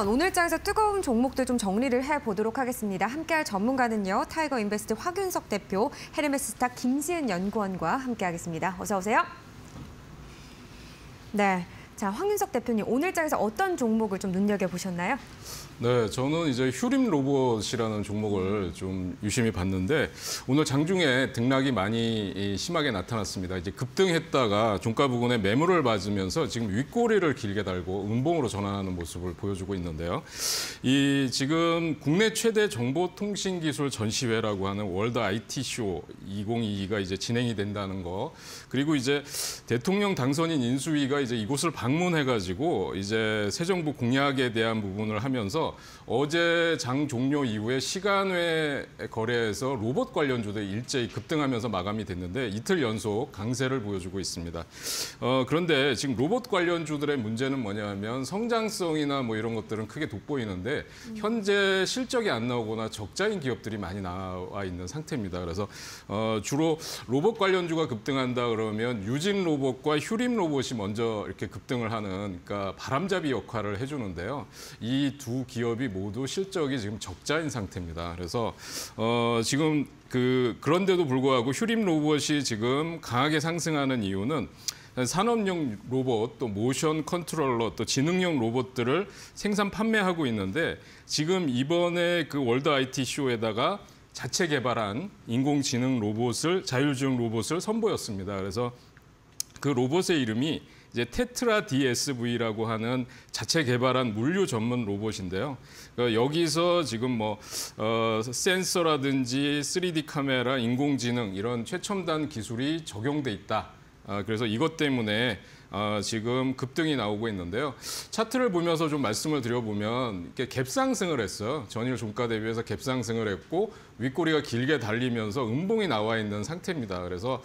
오늘장에서 뜨거운 종목들 좀 정리를 해보도록 하겠습니다. 함께할 전문가는요. 타이거인베스트 황윤석 대표, 헤르메스 스타 김시은 연구원과 함께하겠습니다. 어서 오세요. 네, 자 황윤석 대표님 오늘장에서 어떤 종목을 좀 눈여겨보셨나요? 네, 저는 이제 휴림 로봇이라는 종목을 좀 유심히 봤는데 오늘 장중에 등락이 많이 심하게 나타났습니다. 이제 급등했다가 종가 부근에 매물을 맞으면서 지금 윗꼬리를 길게 달고 음봉으로 전환하는 모습을 보여주고 있는데요. 이 지금 국내 최대 정보통신기술 전시회라고 하는 월드 IT쇼 2022가 이제 진행이 된다는 거, 그리고 이제 대통령 당선인 인수위가 이제 이곳을 방문해가지고 이제 새 정부 공약에 대한 부분을 하면서 어제 장 종료 이후에 시간외 거래에서 로봇 관련주도 일제히 급등하면서 마감이 됐는데 이틀 연속 강세를 보여주고 있습니다. 그런데 지금 로봇 관련주들의 문제는 뭐냐면 성장성이나 뭐 이런 것들은 크게 돋보이는데 현재 실적이 안 나오거나 적자인 기업들이 많이 나와 있는 상태입니다. 그래서 주로 로봇 관련주가 급등한다 그러면 유진 로봇과 휴림 로봇이 먼저 이렇게 급등을 하는, 그러니까 바람잡이 역할을 해주는데요. 이 두 기업이 모두 실적이 지금 적자인 상태입니다. 그래서 지금 그런데도 불구하고 휴림 로봇이 지금 강하게 상승하는 이유는 산업용 로봇, 또 모션 컨트롤러, 또 지능형 로봇들을 생산 판매하고 있는데 지금 이번에 그 월드 IT쇼에다가 자체 개발한 인공지능 로봇을, 자율주행 로봇을 선보였습니다. 그래서 그 로봇의 이름이 이제 테트라 DSV라고 하는 자체 개발한 물류 전문 로봇인데요. 여기서 지금 뭐 센서라든지 3D 카메라, 인공지능 이런 최첨단 기술이 적용돼 있다. 그래서 이것 때문에 지금 급등이 나오고 있는데요. 차트를 보면서 좀 말씀을 드려보면 이렇게 갭상승을 했어요. 전일 종가 대비해서 갭상승을 했고 윗꼬리가 길게 달리면서 음봉이 나와 있는 상태입니다. 그래서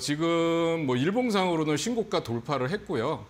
지금 뭐 일봉상으로는 신고가 돌파를 했고요.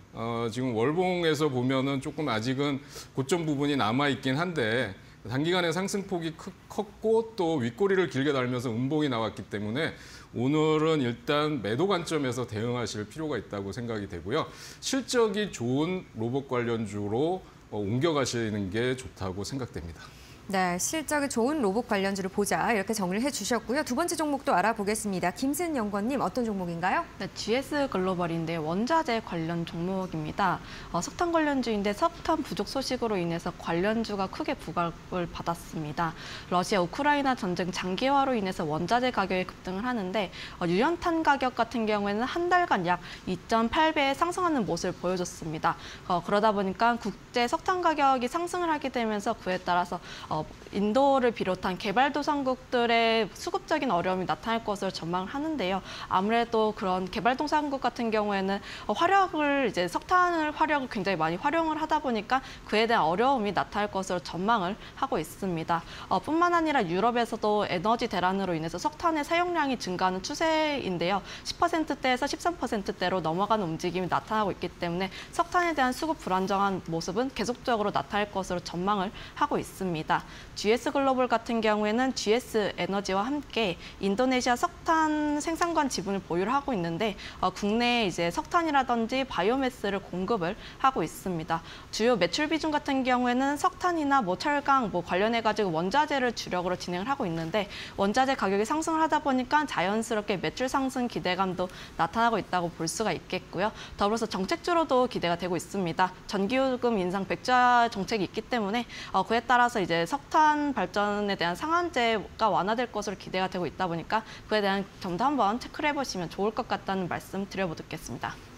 지금 월봉에서 보면은 조금 아직은 고점 부분이 남아 있긴 한데. 단기간에 상승폭이 컸고 또 윗꼬리를 길게 달면서 음봉이 나왔기 때문에 오늘은 일단 매도 관점에서 대응하실 필요가 있다고 생각이 되고요. 실적이 좋은 로봇 관련주로 옮겨가시는 게 좋다고 생각됩니다. 네, 실적이 좋은 로봇 관련주를 보자 이렇게 정리를 해주셨고요. 두 번째 종목도 알아보겠습니다. 김시은 연구원님 어떤 종목인가요? 네, GS 글로벌인데 원자재 관련 종목입니다. 석탄 관련주인데 석탄 부족 소식으로 인해서 관련주가 크게 부각을 받았습니다. 러시아 우크라이나 전쟁 장기화로 인해서 원자재 가격이 급등을 하는데 유연탄 가격 같은 경우에는 한 달간 약 2.8배에 상승하는 모습을 보여줬습니다. 그러다 보니까 국제 석탄 가격이 상승을 하게 되면서 그에 따라서 인도를 비롯한 개발도상국들의 수급적인 어려움이 나타날 것을 전망하는데요. 아무래도 그런 개발도상국 같은 경우에는 화력을 이제 석탄을 화력을 굉장히 많이 활용을 하다 보니까 그에 대한 어려움이 나타날 것을 전망을 하고 있습니다. 뿐만 아니라 유럽에서도 에너지 대란으로 인해서 석탄의 사용량이 증가하는 추세인데요. 10%대에서 13%대로 넘어가는 움직임이 나타나고 있기 때문에 석탄에 대한 수급 불안정한 모습은 계속적으로 나타날 것으로 전망을 하고 있습니다. GS 글로벌 같은 경우에는 GS 에너지와 함께 인도네시아 석탄 생산관 지분을 보유를 하고 있는데 국내에 이제 석탄이라든지 바이오매스를 공급을 하고 있습니다. 주요 매출 비중 같은 경우에는 석탄이나 뭐 철강 뭐 관련해 가지고 원자재를 주력으로 진행을 하고 있는데 원자재 가격이 상승을 하다 보니까 자연스럽게 매출 상승 기대감도 나타나고 있다고 볼 수가 있겠고요. 더불어서 정책주로도 기대가 되고 있습니다. 전기요금 인상 백자 정책이 있기 때문에 그에 따라서 이제 석탄 발전에 대한 상한제가 완화될 것으로 기대가 되고 있다 보니까 그에 대한 점도 한번 체크를 해보시면 좋을 것 같다는 말씀 드려보겠습니다.